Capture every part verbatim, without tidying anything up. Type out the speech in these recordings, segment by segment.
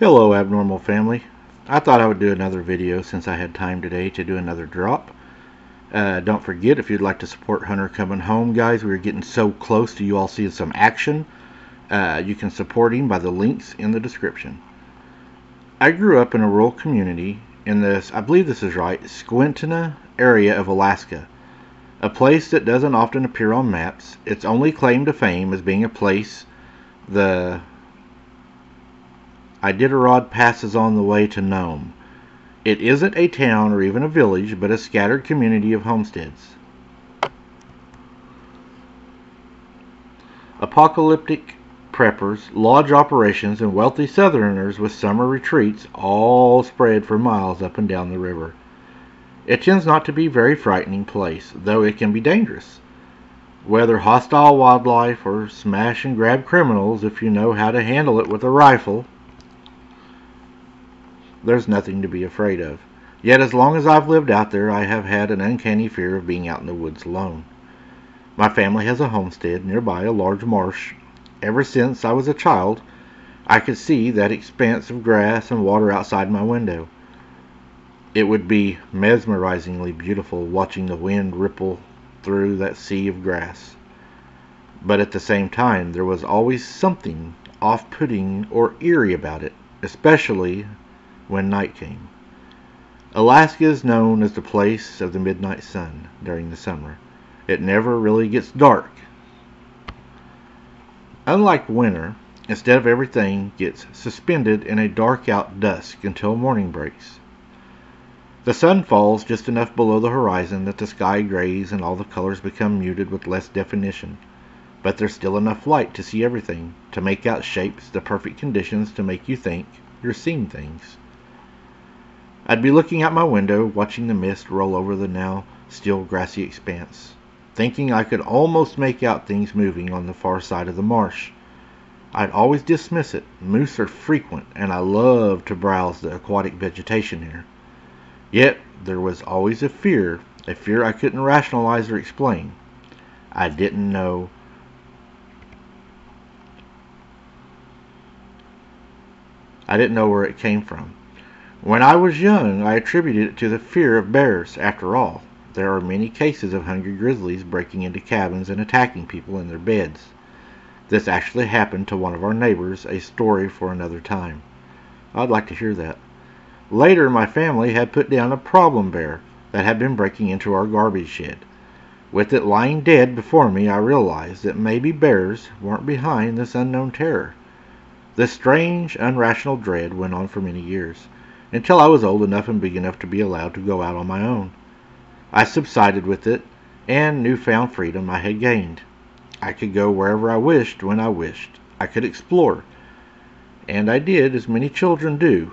Hello abnormal family. I thought I would do another video since I had time today to do another drop. Uh, don't forget, if you'd like to support Hunter Coming Home, guys, we're getting so close to you all seeing some action. Uh, you can support him by the links in the description. I grew up in a rural community in this, I believe this is right, Squintana area of Alaska. A place that doesn't often appear on maps. Its only claim to fame is being a place the Iditarod passes on the way to Nome. It isn't a town or even a village, but a scattered community of homesteads. Apocalyptic preppers, lodge operations, and wealthy southerners with summer retreats all spread for miles up and down the river. It tends not to be a very frightening place, though it can be dangerous. Whether hostile wildlife or smash and grab criminals, if you know how to handle it with a rifle, there's nothing to be afraid of. Yet as long as I've lived out there, I have had an uncanny fear of being out in the woods alone. My family has a homestead nearby a large marsh. Ever since I was a child, I could see that expanse of grass and water outside my window. It would be mesmerizingly beautiful watching the wind ripple through that sea of grass. But at the same time, there was always something off-putting or eerie about it, especially when night came. Alaska is known as the place of the midnight sun during the summer. It never really gets dark. Unlike winter, instead of everything gets suspended in a dark out dusk until morning breaks. The sun falls just enough below the horizon that the sky grays and all the colors become muted with less definition. But there's still enough light to see everything, to make out shapes, the perfect conditions to make you think you're seeing things. I'd be looking out my window, watching the mist roll over the now still grassy expanse, thinking I could almost make out things moving on the far side of the marsh. I'd always dismiss it. Moose are frequent, and I love to browse the aquatic vegetation here. Yet, there was always a fear, a fear I couldn't rationalize or explain. I didn't know I didn't know where it came from. When I was young, I attributed it to the fear of bears. After all, there are many cases of hungry grizzlies breaking into cabins and attacking people in their beds. This actually happened to one of our neighbors, a story for another time. I'd like to hear that. Later, my family had put down a problem bear that had been breaking into our garbage shed. With it lying dead before me, I realized that maybe bears weren't behind this unknown terror. This strange, irrational dread went on for many years, until I was old enough and big enough to be allowed to go out on my own. I subsided with it, and newfound freedom I had gained. I could go wherever I wished, when I wished. I could explore. And I did, as many children do.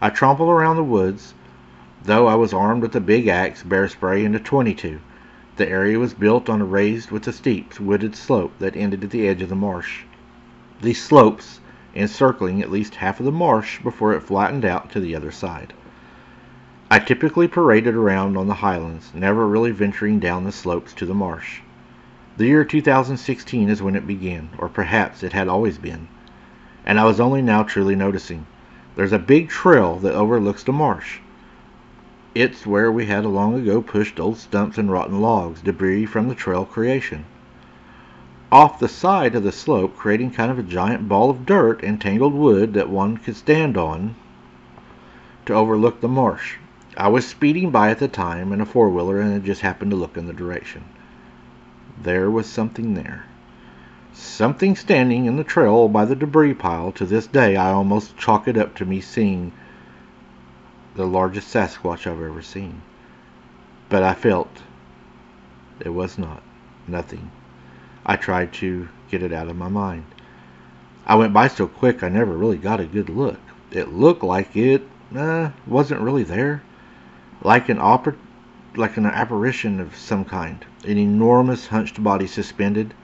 I trompled around the woods, though I was armed with a big axe, bear spray, and a twenty-two. The area was built on a raised with a steep, wooded slope that ended at the edge of the marsh. These slopes encircling at least half of the marsh before it flattened out to the other side. I typically paraded around on the highlands, never really venturing down the slopes to the marsh. The year two thousand sixteen is when it began, or perhaps it had always been, and I was only now truly noticing. There's a big trail that overlooks the marsh. It's where we had long ago pushed old stumps and rotten logs, debris from the trail creation, off the side of the slope, creating kind of a giant ball of dirt and tangled wood that one could stand on to overlook the marsh. I was speeding by at the time in a four-wheeler and I just happened to look in the direction. There was something there. Something standing in the trail by the debris pile. To this day, I almost chalk it up to me seeing the largest Sasquatch I've ever seen. But I felt it was not. Nothing. I tried to get it out of my mind. I went by so quick I never really got a good look. It looked like it uh, wasn't really there. Like an oper like an apparition of some kind. An enormous hunched body suspended.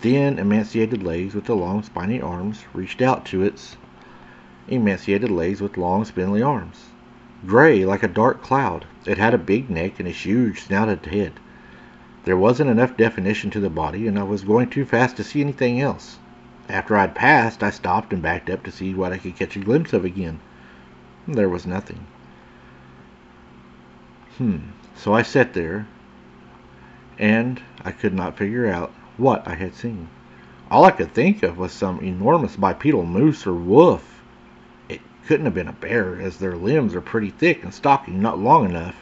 Thin, emaciated legs with the long spiny arms reached out to its emaciated legs with long spindly arms. Gray like a dark cloud. It had a big neck and a huge snouted head. There wasn't enough definition to the body, and I was going too fast to see anything else. After I'd passed, I stopped and backed up to see what I could catch a glimpse of again. There was nothing. Hmm. So I sat there, and I could not figure out what I had seen. All I could think of was some enormous bipedal moose or wolf. It couldn't have been a bear, as their limbs are pretty thick and stocky, not long enough,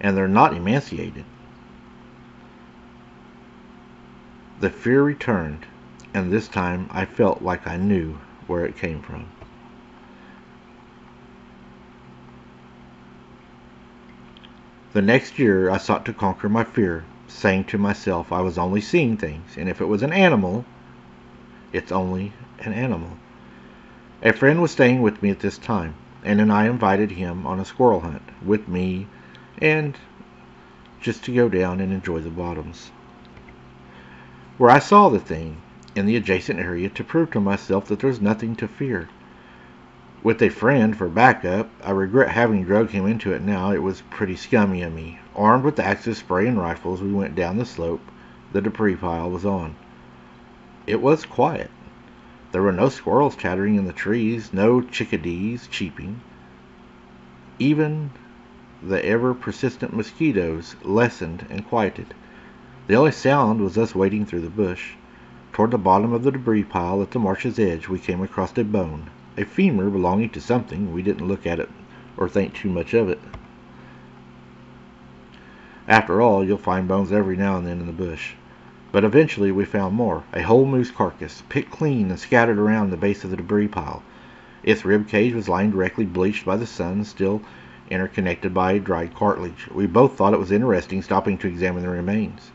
and they're not emaciated. The fear returned, and this time I felt like I knew where it came from. The next year I sought to conquer my fear, saying to myself I was only seeing things, and if it was an animal, it's only an animal. A friend was staying with me at this time, and then I invited him on a squirrel hunt with me, and just to go down and enjoy the bottoms, where I saw the thing in the adjacent area to prove to myself that there's nothing to fear. With a friend for backup, I regret having drugged him into it now. It was pretty scummy of me. Armed with axes, spray, and rifles, we went down the slope the debris pile was on. It was quiet. There were no squirrels chattering in the trees, no chickadees cheeping. Even the ever-persistent mosquitoes lessened and quieted. The only sound was us wading through the bush. Toward the bottom of the debris pile at the marsh's edge, we came across a bone. A femur belonging to something. We didn't look at it or think too much of it. After all, you'll find bones every now and then in the bush. But eventually we found more. A whole moose carcass, picked clean and scattered around the base of the debris pile. Its rib cage was lying directly bleached by the sun, still interconnected by dried cartilage. We both thought it was interesting, stopping to examine the remains.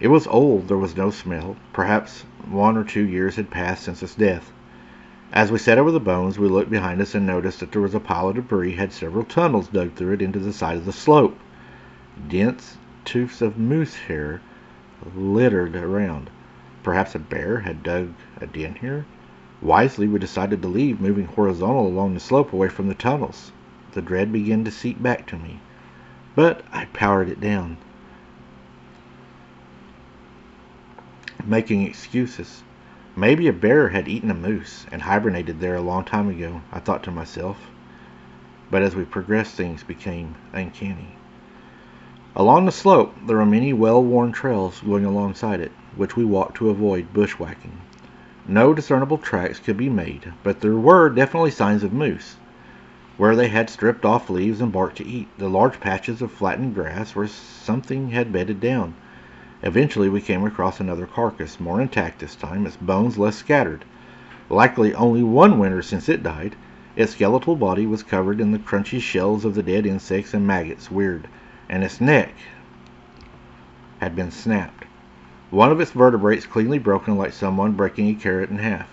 It was old. There was no smell. Perhaps one or two years had passed since its death. As we sat over the bones, we looked behind us and noticed that there was a pile of debris had several tunnels dug through it into the side of the slope. Dense tufts of moose hair littered around. Perhaps a bear had dug a den here. Wisely, we decided to leave, moving horizontal along the slope away from the tunnels. The dread began to seep back to me, but I powered it down, making excuses. Maybe a bear had eaten a moose and hibernated there a long time ago, I thought to myself. But as we progressed, things became uncanny. Along the slope, there were many well-worn trails going alongside it, which we walked to avoid bushwhacking. No discernible tracks could be made, but there were definitely signs of moose. Where they had stripped off leaves and bark to eat, the large patches of flattened grass where something had bedded down. Eventually we came across another carcass, more intact this time, its bones less scattered. Likely only one winter since it died. Its skeletal body was covered in the crunchy shells of the dead insects and maggots, weird, and its neck had been snapped. One of its vertebrae cleanly broken, like someone breaking a carrot in half.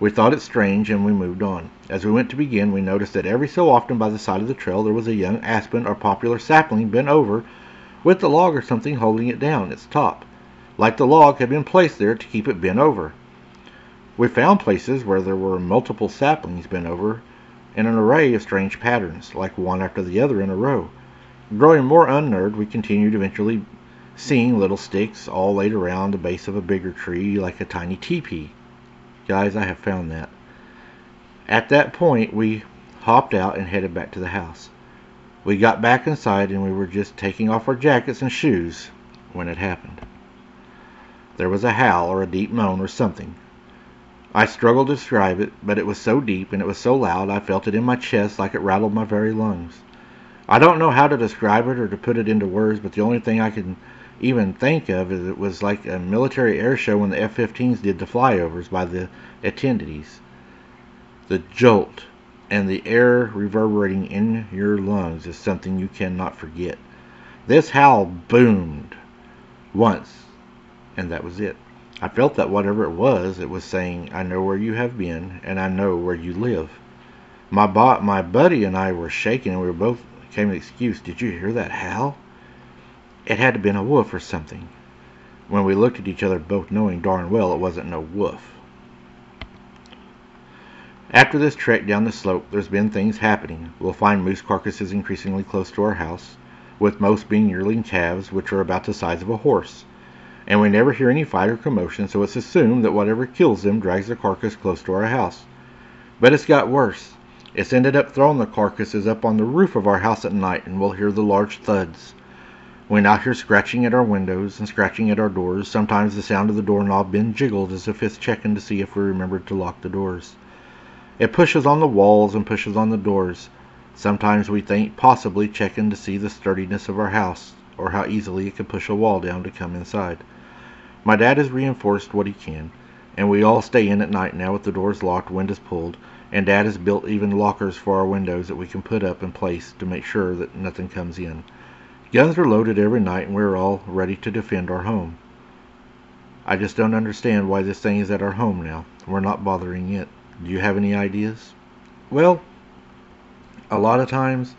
We thought it strange, and we moved on. As we went to begin, we noticed that every so often by the side of the trail there was a young aspen or poplar sapling bent over, with a log or something holding it down, its top, like the log had been placed there to keep it bent over. We found places where there were multiple saplings bent over in an array of strange patterns, like one after the other in a row. Growing more unnerved, we continued, eventually seeing little sticks all laid around the base of a bigger tree, like a tiny teepee. Guys, I have found that. At that point, we hopped out and headed back to the house. We got back inside, and we were just taking off our jackets and shoes when it happened. There was a howl or a deep moan or something. I struggled to describe it, but it was so deep and it was so loud I felt it in my chest, like it rattled my very lungs. I don't know how to describe it or to put it into words, but the only thing I can even think of is it was like a military air show when the F fifteens did the flyovers by the attendees. The jolt and the air reverberating in your lungs is something you cannot forget. This howl boomed once, and that was it. I felt that whatever it was, it was saying, "I know where you have been, and I know where you live." My bo- my buddy and I were shaking, and we were both came an excuse. Did you hear that howl? It had to have been a wolf or something. When we looked at each other, both knowing darn well it wasn't no wolf. After this trek down the slope, there's been things happening. We'll find moose carcasses increasingly close to our house, with most being yearling calves, which are about the size of a horse. and we never hear any fight or commotion, so it's assumed that whatever kills them drags the carcass close to our house. But it's got worse. It's ended up throwing the carcasses up on the roof of our house at night, and we'll hear the large thuds. We now hear scratching at our windows and scratching at our doors. Sometimes the sound of the doorknob being jiggled as if it's checking to see if we remembered to lock the doors. It pushes on the walls and pushes on the doors. Sometimes we think possibly checking to see the sturdiness of our house, or how easily it could push a wall down to come inside. My dad has reinforced what he can, and we all stay in at night now with the doors locked, windows pulled, and Dad has built even lockers for our windows that we can put up in place to make sure that nothing comes in. Guns are loaded every night, and we're all ready to defend our home. I just don't understand why this thing is at our home now. We're not bothering it. Do you have any ideas? Well, a lot of times,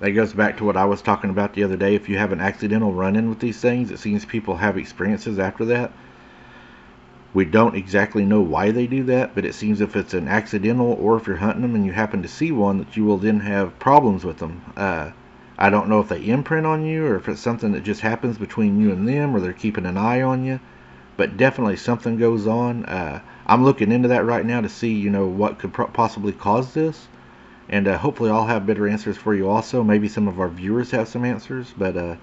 that goes back to what I was talking about the other day. If you have an accidental run-in with these things, it seems people have experiences after that. We don't exactly know why they do that, but it seems if it's an accidental, or if you're hunting them and you happen to see one, that you will then have problems with them. Uh... I don't know if they imprint on you, or if it's something that just happens between you and them, or they're keeping an eye on you, but definitely something goes on. Uh, I'm looking into that right now to see, you know, what could pro- possibly cause this, and uh, hopefully I'll have better answers for you also. Maybe some of our viewers have some answers, but uh,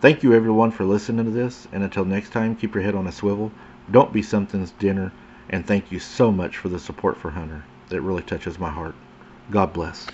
thank you everyone for listening to this, and until next time, keep your head on a swivel, don't be something's dinner, and thank you so much for the support for Hunter. It really touches my heart. God bless.